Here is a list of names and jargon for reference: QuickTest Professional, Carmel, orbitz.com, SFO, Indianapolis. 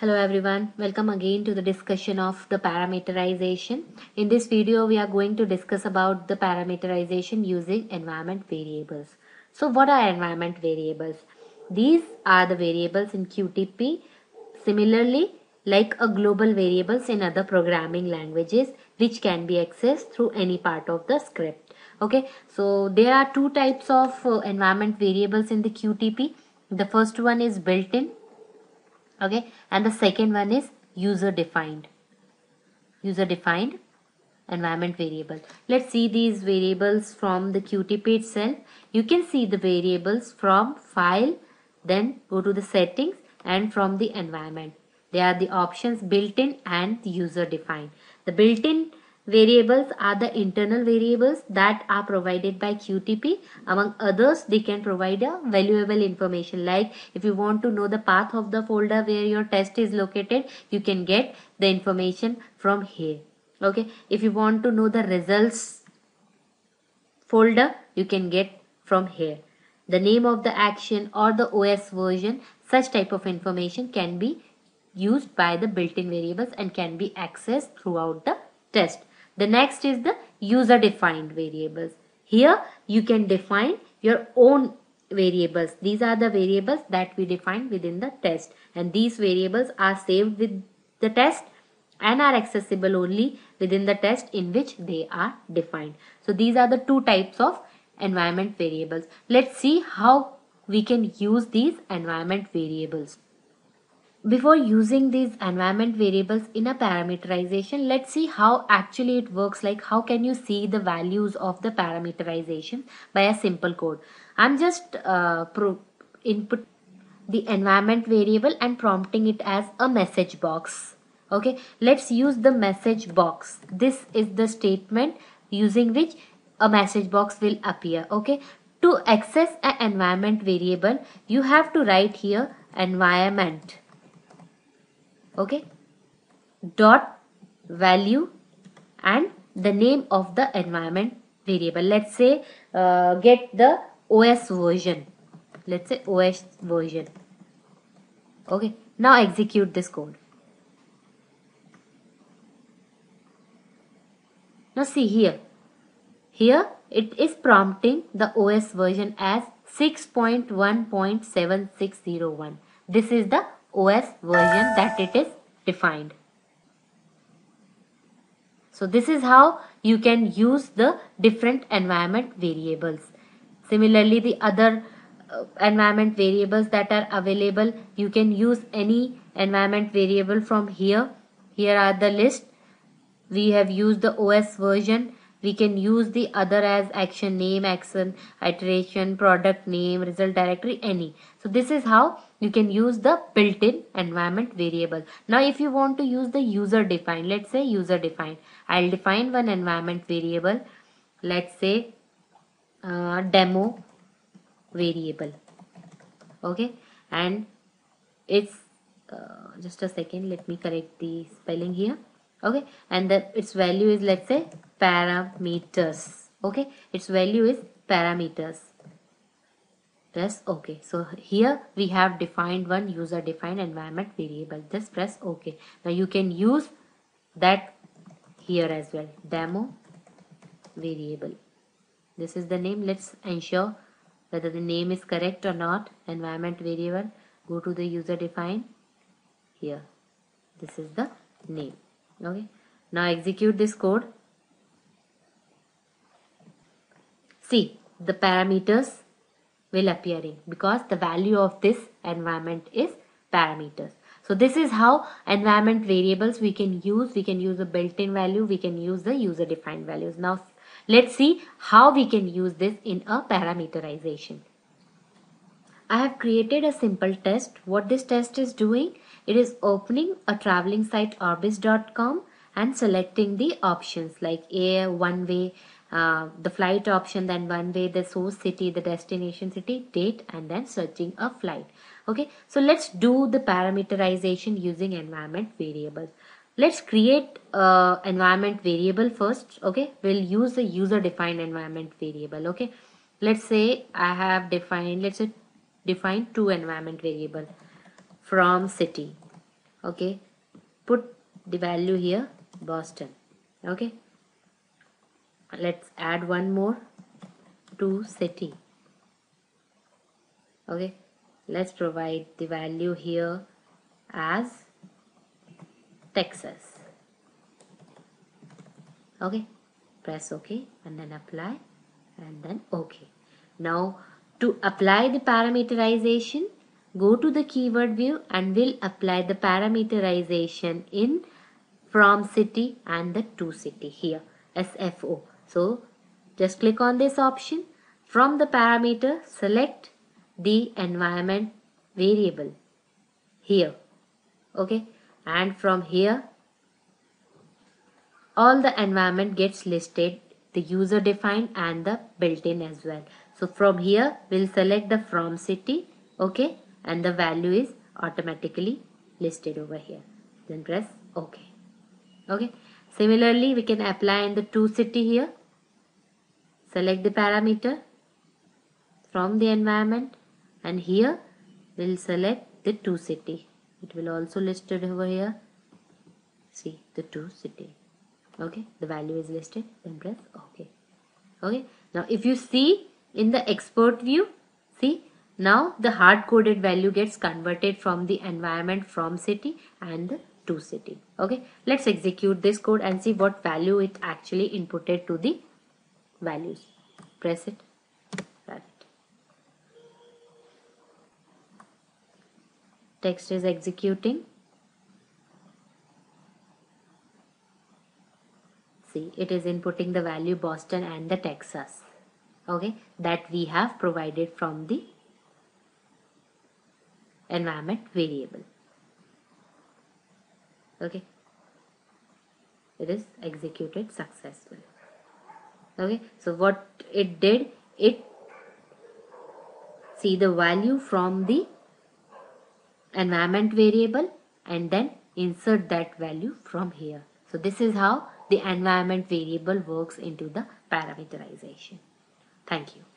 Hello everyone, welcome again to the discussion of the parameterization. In this video we are going to discuss about the parameterization using environment variables. So what are environment variables? These are the variables in QTP, similarly like a global variables in other programming languages which can be accessed through any part of the script. Okay, so there are two types of environment variables in the QTP. The first one is built-in. Okay, and the second one is user defined environment variable. Let's see these variables from the QTP itself. You can see the variables from file, then go to the settings, and from the environment. They are the options built-in and user defined. The built-in variables are the internal variables that are provided by QTP. Among others, they can provide a valuable information, like if you want to know the path of the folder where your test is located, you can get the information from here. Okay, if you want to know the results folder, you can get from here. The name of the action or the OS version, such type of information can be used by the built-in variables and can be accessed throughout the test. The next is the user defined variables. Here you can define your own variables. These are the variables that we define within the test, and these variables are saved with the test and are accessible only within the test in which they are defined. So these are the two types of environment variables. Let's see how we can use these environment variables. Before using these environment variables in a parameterization, let's see how actually it works, like how can you see the values of the parameterization by a simple code. I'm just input the environment variable and prompting it as a message box. Okay, let's use the message box. This is the statement using which a message box will appear. Okay, to access an environment variable, you have to write here environment. Okay, dot value and the name of the environment variable. Let's say get the OS version. Let's say OS version. Okay, now execute this code. Now see here it is prompting the OS version as 6.1.7601. This is the OS version that it is defined. So this is how you can use the different environment variables. Similarly, the other environment variables that are available, you can use any environment variable from here. Here are the list. We have used the OS version. We can use the other as action name, action iteration, product name, result directory, any. So this is how you can use the built-in environment variable. Now if you want to use the user defined, let's say user defined. I'll define one environment variable. Let's say demo variable. Okay, and it's just a second, let me correct the spelling here. Okay, and its value is, let's say, parameters. Okay, its value is parameters. Press OK. So here we have defined one user defined environment variable. Just press OK. Now you can use that here as well. Demo variable. This is the name. Let's ensure whether the name is correct or not. Environment variable. Go to the user defined. Here. This is the name. Okay. Now execute this code. See, the parameters will appearing because the value of this environment is parameters. So this is how environment variables we can use. We can use the built-in value. We can use the user-defined values. Now let's see how we can use this in a parameterization. I have created a simple test. What this test is doing, it is opening a traveling site orbitz.com and selecting the options like air, one way, the flight option, then one way, the source city, the destination city, date, and then searching a flight. Okay, so let's do the parameterization using environment variables. Let's create an environment variable first. Okay, we'll use the user defined environment variable. Okay, let's say I have defined, let's say define two environment variable from city. Okay, put the value here, Boston. Okay, let's add one more to city. Okay, let's provide the value here as Texas. Okay, press OK and then apply and then OK. Now to apply the parameterization, go to the keyword view and we'll apply the parameterization in from city and the to city here, SFO. So just click on this option. From the parameter, select the environment variable here. Okay, and from here all the environment gets listed, the user defined and the built-in as well. So from here we'll select the from city, okay, and the value is automatically listed over here. Then press OK. Okay, similarly we can apply in the to city here. Select the parameter from the environment and here we'll select the to city. It will also listed over here. See, the to city. Okay, the value is listed. Then press OK. Okay, now if you see in the export view, see, now the hard-coded value gets converted from the environment from city and the to city. Okay, let's execute this code and see what value it actually inputted to the values. Press it. Text is executing. See, it is inputting the value Boston and the Texas. Okay, that we have provided from the environment variable. Okay, it is executed successfully. Okay, so what it did, it see the value from the environment variable and then insert that value from here. So this is how the environment variable works into the parameterization. Thank you.